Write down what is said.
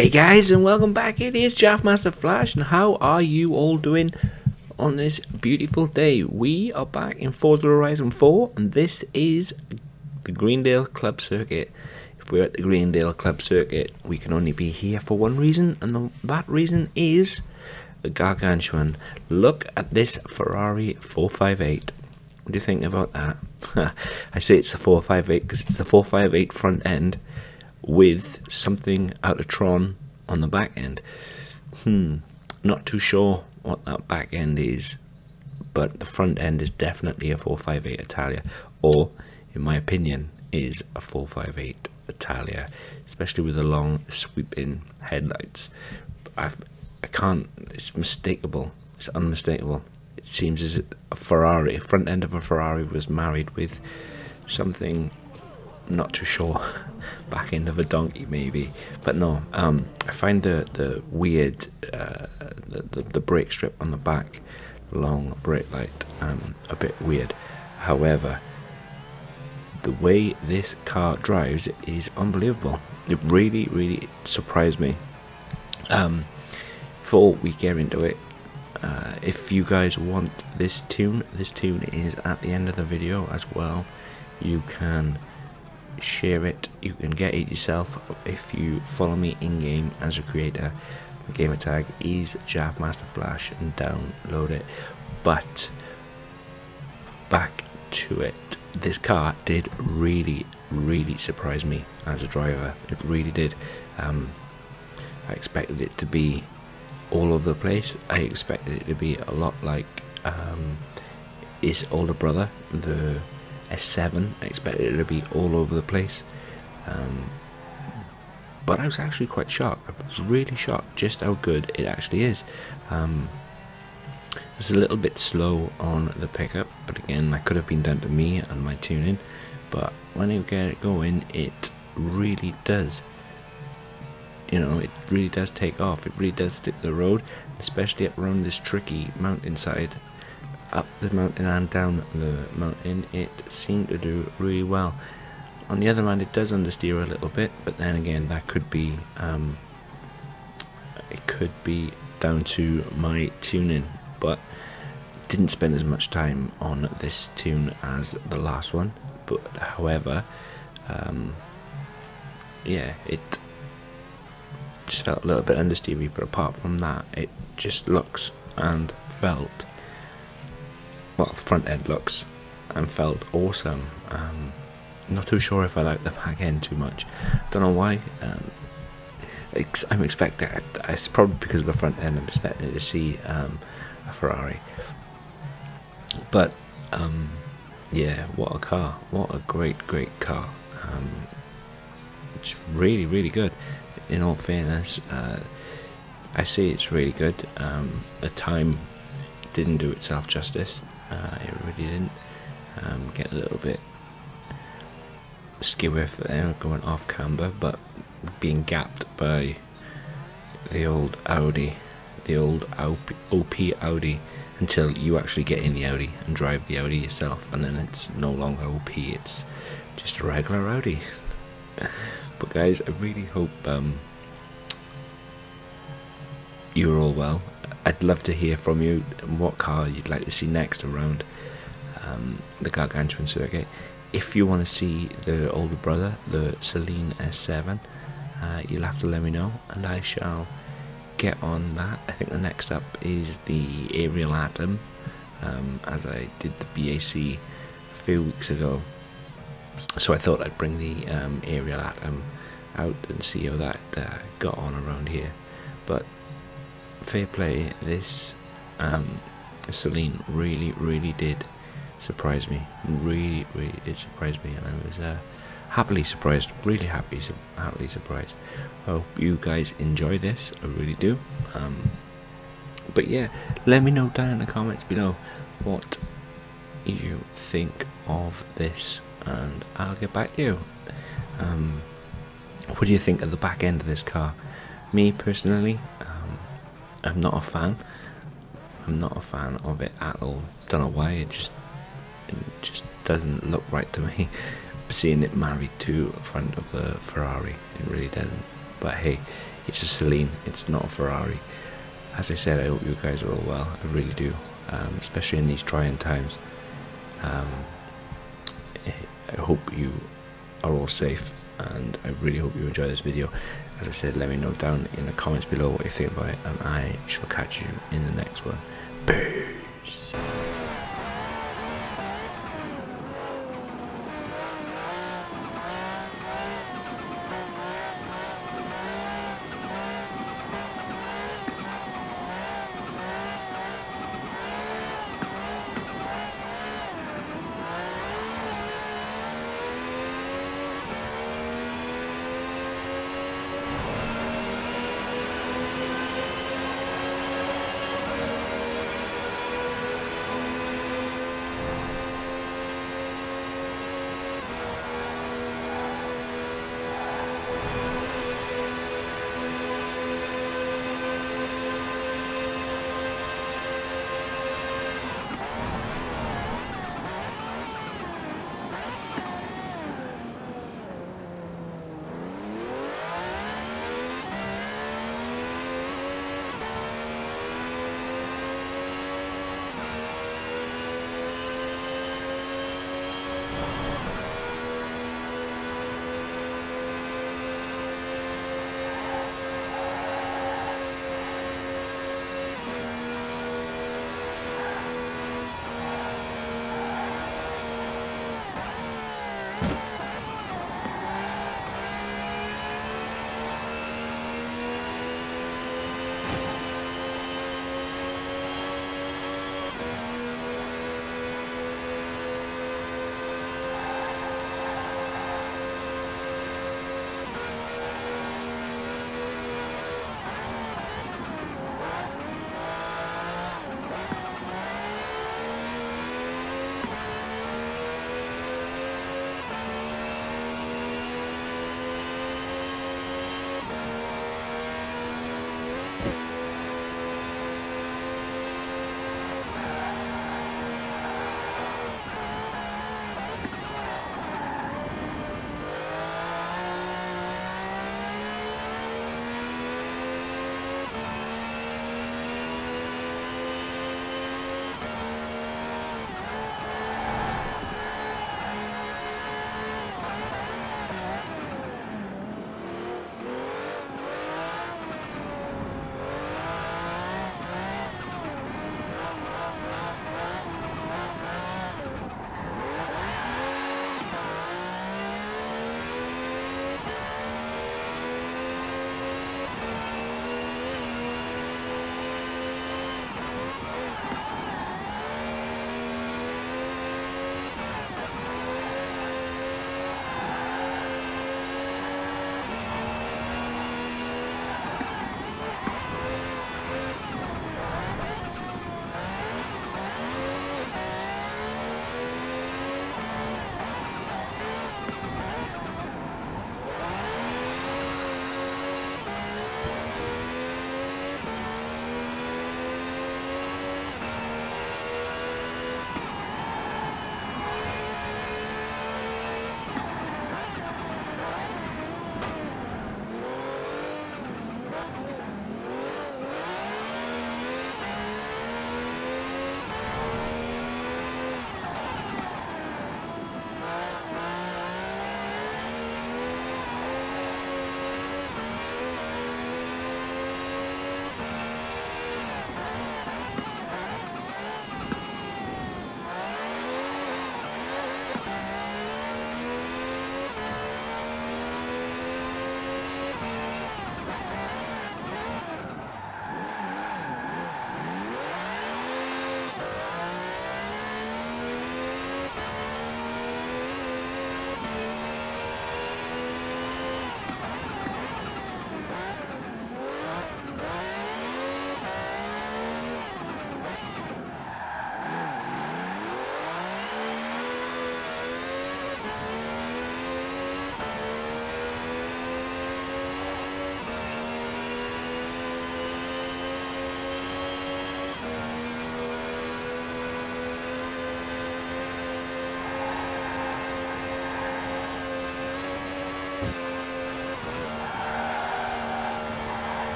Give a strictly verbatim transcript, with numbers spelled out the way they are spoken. Hey guys, and welcome back. It is Jafmasterflash, and how are you all doing on this beautiful day? We are back in Forza Horizon four, and this is the Greendale Club Circuit. If we're at the Greendale Club Circuit, we can only be here for one reason, and the, that reason is the Gargantuan. Look at this Ferrari four five eight. What do you think about that? I say it's a four five eight because it's the four five eight front end, with something out of Tron on the back end. Hmm, not too sure what that back end is, but the front end is definitely a four five eight Italia, or in my opinion is a four five eight Italia, especially with the long sweeping headlights. I've, I can't, it's mistakable, it's unmistakable. It seems as a Ferrari, front end of a Ferrari was married with something, not too sure, back end of a donkey maybe, but no. um I find the the weird uh the, the, the brake strip on the back, the long brake light, um a bit weird. However, the way this car drives is unbelievable. It really really surprised me. Um before we get into it, uh if you guys want this tune, this tune is at the end of the video as well. You can share it, you can get it yourself if you follow me in game as a creator. My gamer tag is Jafmasterflash, and download it. But back to it, this car did really really surprise me as a driver. It really did. um I expected it to be all over the place. I expected it to be a lot like um his older brother, the S seven. I expected it to be all over the place, um, but I was actually quite shocked. I was really shocked just how good it actually is. Um, it's a little bit slow on the pickup, but again, that could have been done to me and my tuning. But when you get it going, it really does, you know, it really does take off. It really does stick to the road, especially up around this tricky mountainside. Up the mountain and down the mountain, it seemed to do really well. On the other hand, it does understeer a little bit, but then again, that could be um, it could be down to my tuning. But didn't spend as much time on this tune as the last one. But however, um, yeah, it just felt a little bit understeery. But apart from that, it just looks and felt, well, front end looks and felt awesome. Um, not too sure if I like the back end too much. Don't know why. Um, ex I'm expecting it. It's probably because of the front end. I'm expecting to see um, a Ferrari. But um, yeah, what a car! What a great, great car. Um, it's really, really good. In all fairness, uh, I say it's really good. Um, the time didn't do itself justice. Uh, it really didn't. Um, get a little bit skew with there, going off camber, but being gapped by the old Audi, the old O P Audi, until you actually get in the Audi and drive the Audi yourself, and then it's no longer O P, it's just a regular Audi. But guys, I really hope um, you're all well. I'd love to hear from you what car you'd like to see next around um, the Gargantuan circuit. If you want to see the older brother, the Saleen S seven, uh, you'll have to let me know and I shall get on that. I think the next up is the Ariel Atom, um, as I did the B A C a few weeks ago, so I thought I'd bring the um, Ariel Atom out and see how that uh, got on around here. But fair play, this um, Saleen really really did surprise me, really really did surprise me, and I was uh, happily surprised, really happy, su happily surprised. I hope you guys enjoy this, I really do. Um, but yeah, let me know down in the comments below what you think of this, and I'll get back to you. Um, what do you think of the back end of this car? Me personally, I'm not a fan. I'm not a fan of it at all. Don't know why. It just, it just doesn't look right to me. Seeing it married to front of the Ferrari, it really doesn't. But hey, It's a Saleen, it's not a Ferrari. As I said, I hope you guys are all well, I really do, um, especially in these trying times. Um, I hope you are all safe, and I really hope you enjoy this video. As I said, let me know down in the comments below what you think about it, and I shall catch you in the next one. Peace!